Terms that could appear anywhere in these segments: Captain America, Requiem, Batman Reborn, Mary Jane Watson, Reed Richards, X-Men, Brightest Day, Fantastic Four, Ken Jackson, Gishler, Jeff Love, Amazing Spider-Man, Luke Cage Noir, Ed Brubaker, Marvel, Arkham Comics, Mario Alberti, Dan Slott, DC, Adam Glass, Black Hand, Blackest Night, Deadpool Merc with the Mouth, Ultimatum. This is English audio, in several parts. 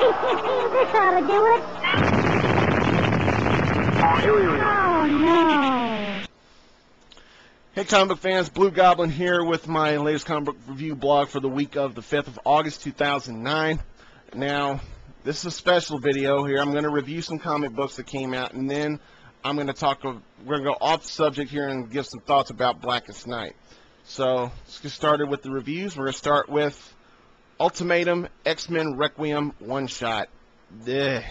That's how to do it. Oh, no. Hey, comic book fans. Blue Goblin here with my latest comic book review blog for the week of the 5th of August, 2009. Now, this is a special video here. I'm going to review some comic books that came out, and then I'm going to talk. We're going to go off the subject here and give some thoughts about Blackest Night. So let's get started with the reviews. We're going to start with Ultimatum X-Men Requiem one-shot. I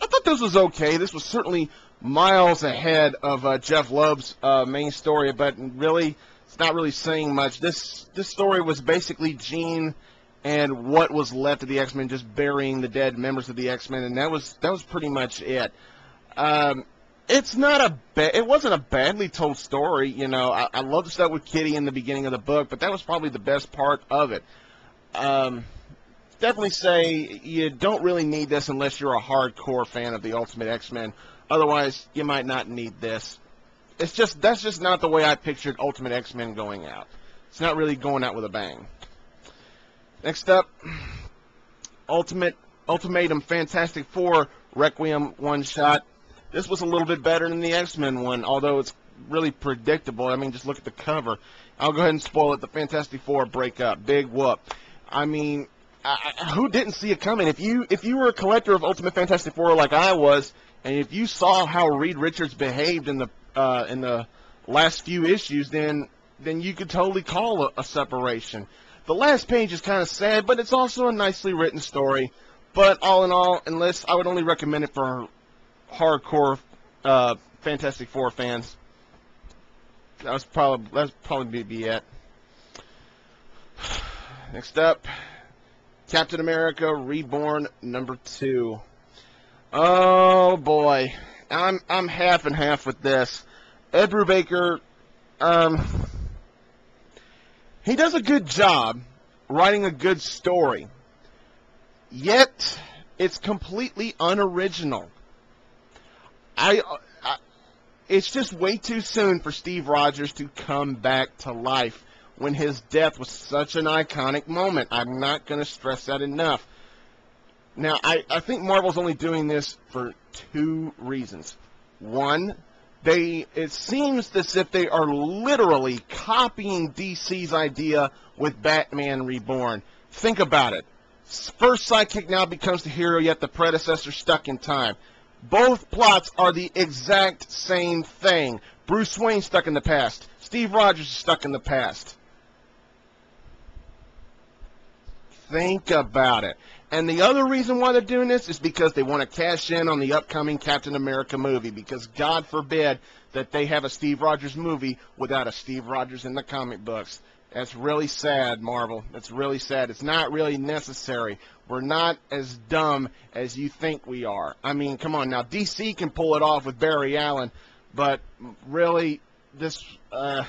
thought this was okay. This was certainly miles ahead of Jeff Love's main story, but really, it's not really saying much. This story was basically Jean and what was left of the X-Men just burying the dead members of the X-Men, and that was pretty much it. It wasn't a badly told story, you know. I loved the stuff with Kitty in the beginning of the book, but that was probably the best part of it. Definitely say you don't really need this unless you're a hardcore fan of the Ultimate X-Men. Otherwise, you might not need this. It's just that's just not the way I pictured Ultimate X-Men going out. It's not really going out with a bang. Next up, Ultimatum Fantastic Four Requiem one-shot. This was a little bit better than the X-Men one, although it's really predictable. I mean, just look at the cover. I'll go ahead and spoil it. The Fantastic Four break up. Big whoop. I mean, who didn't see it coming? If you were a collector of Ultimate Fantastic Four like I was, and if you saw how Reed Richards behaved in the last few issues, then you could totally call a separation. The last page is kind of sad, but it's also a nicely written story. But all in all, unless I would only recommend it for hardcore Fantastic Four fans. That's probably be it. Next up, Captain America Reborn #2. Oh boy, I'm half and half with this. Ed Brubaker, he does a good job writing a good story, yet it's completely unoriginal. It's just way too soon for Steve Rogers to come back to life when his death was such an iconic moment. I'm not going to stress that enough. Now, I think Marvel's only doing this for two reasons. One, it seems as if they are literally copying DC's idea with Batman Reborn. Think about it. First sidekick now becomes the hero, yet the predecessor stuck in time. Both plots are the exact same thing. Bruce Wayne stuck in the past. Steve Rogers is stuck in the past. Think about it. And the other reason why they're doing this is because they want to cash in on the upcoming Captain America movie, because God forbid that they have a Steve Rogers movie without a Steve Rogers in the comic books. That's really sad, Marvel. That's really sad. It's not really necessary. We're not as dumb as you think we are. I mean, come on now. DC can pull it off with Barry Allen, but really, it's a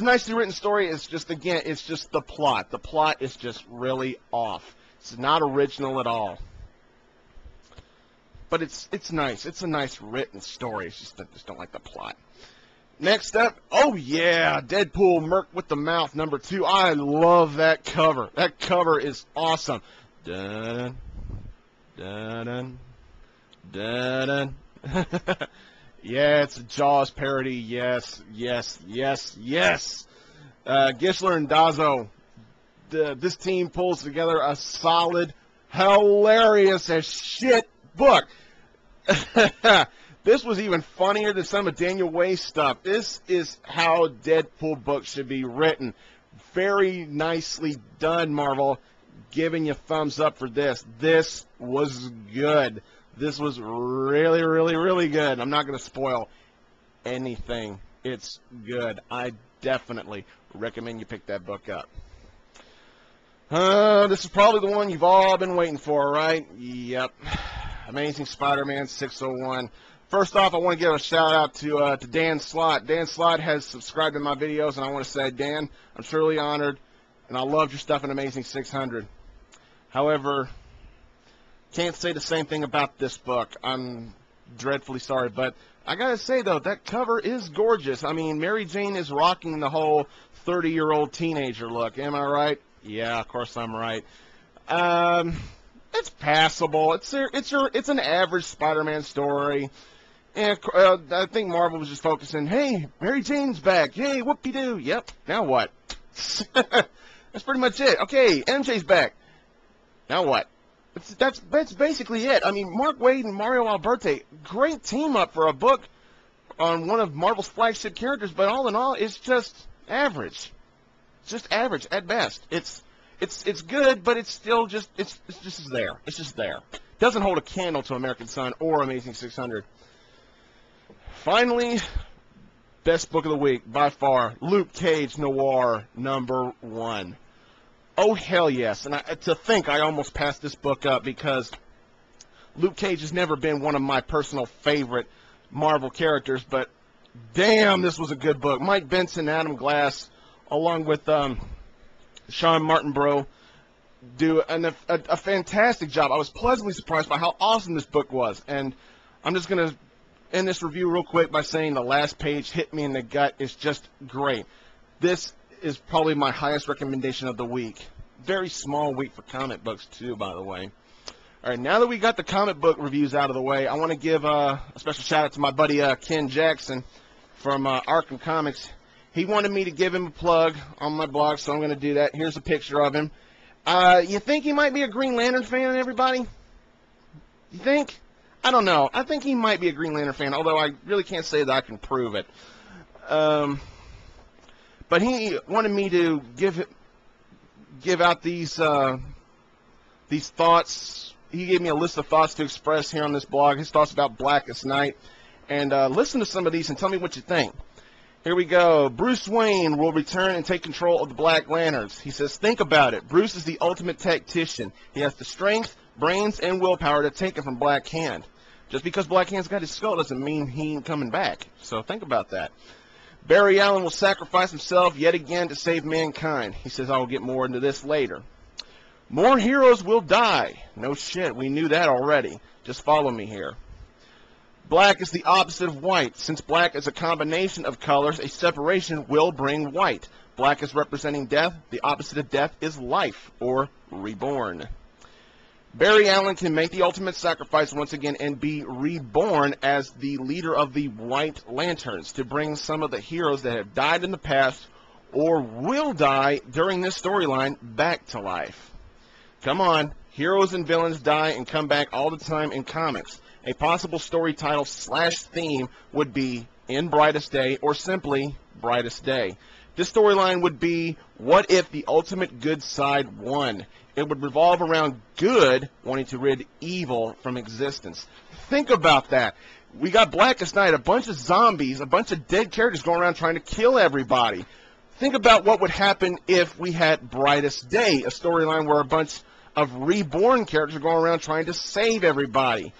nicely written story. It's just, again, it's just the plot. The plot is just really off. It's not original at all, but it's nice. It's a nice written story. It's just I just don't like the plot. Next up, oh yeah, Deadpool Merc with the Mouth #2. I love that cover. That cover is awesome. Dun dun dun dun. Yeah, it's a Jaws parody. Yes, yes, yes, yes. Gishler and Dazzo. This team pulls together a solid, hilarious as shit book. This was even funnier than some of Daniel Way's stuff. This is how Deadpool books should be written. Very nicely done, Marvel. Giving you thumbs up for this. This was good. This was really, really, really good. I'm not going to spoil anything. It's good. I definitely recommend you pick that book up. This is probably the one you've all been waiting for, right? Yep. Amazing Spider-Man 601. First off, I want to give a shout-out to Dan Slott. Dan Slott has subscribed to my videos, and I want to say, Dan, I'm truly honored, and I loved your stuff in Amazing 600. However, can't say the same thing about this book. I'm dreadfully sorry, but I got to say, though, that cover is gorgeous. I mean, Mary Jane is rocking the whole 30-year-old teenager look. Am I right? Yeah, of course I'm right. It's passable. It's an average Spider-Man story. And I think Marvel was just focusing, hey, Mary Jane's back. Hey, whoop-de-doo. Yep, now what? That's pretty much it. Okay, MJ's back. Now what? That's basically it. I mean, Mark Wade and Mario Alberti, great team-up for a book on one of Marvel's flagship characters, but all in all, it's just average. It's just average at best. It's good, but it's still just it's just there. It's just there. Doesn't hold a candle to American Sun or Amazing 600. Finally, best book of the week by far, Luke Cage Noir #1. Oh hell yes! And to think I almost passed this book up because Luke Cage has never been one of my personal favorite Marvel characters, but damn, this was a good book. Mike Benson, Adam Glass, along with Sean Martinborough, do a fantastic job. I was pleasantly surprised by how awesome this book was, and I'm just going to end this review real quick by saying the last page hit me in the gut. It's just great. This is probably my highest recommendation of the week. Very small week for comic books, too, by the way. All right, now that we got the comic book reviews out of the way, I want to give a special shout-out to my buddy Ken Jackson from Arkham Comics. He wanted me to give him a plug on my blog, so I'm going to do that. Here's a picture of him. You think he might be a Green Lantern fan, everybody? You think? I don't know. I think he might be a Green Lantern fan, although I really can't say that I can prove it. But he wanted me to give out these thoughts. He gave me a list of thoughts to express here on this blog, his thoughts about Blackest Night. And listen to some of these and tell me what you think. Here we go. Bruce Wayne will return and take control of the Black Lanterns. He says, think about it. Bruce is the ultimate tactician. He has the strength, brains, and willpower to take it from Black Hand. Just because Black Hand's got his skull doesn't mean he ain't coming back. So think about that. Barry Allen will sacrifice himself yet again to save mankind. He says, I will get more into this later. More heroes will die. No shit, we knew that already. Just follow me here. Black is the opposite of white. Since black is a combination of colors, a separation will bring white. Black is representing death. The opposite of death is life, or reborn. Barry Allen can make the ultimate sacrifice once again and be reborn as the leader of the White Lanterns to bring some of the heroes that have died in the past or will die during this storyline back to life. Come on, heroes and villains die and come back all the time in comics. A possible story title / theme would be In Brightest Day or simply Brightest Day. This storyline would be, what if the ultimate good side won? It would revolve around good wanting to rid evil from existence. Think about that. We got Blackest Night, a bunch of zombies, a bunch of dead characters going around trying to kill everybody. Think about what would happen if we had Brightest Day, a storyline where a bunch of reborn characters are going around trying to save everybody.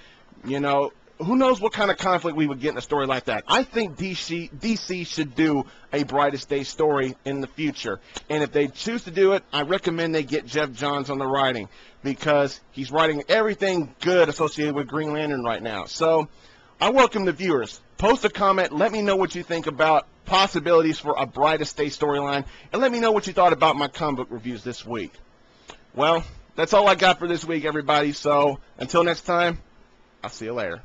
You know, who knows what kind of conflict we would get in a story like that. I think DC should do a Brightest Day story in the future. And if they choose to do it, I recommend they get Jeff Johns on the writing, because he's writing everything good associated with Green Lantern right now. So I welcome the viewers. Post a comment. Let me know what you think about possibilities for a Brightest Day storyline. And let me know what you thought about my comic book reviews this week. Well, that's all I got for this week, everybody. So until next time. I'll see you later.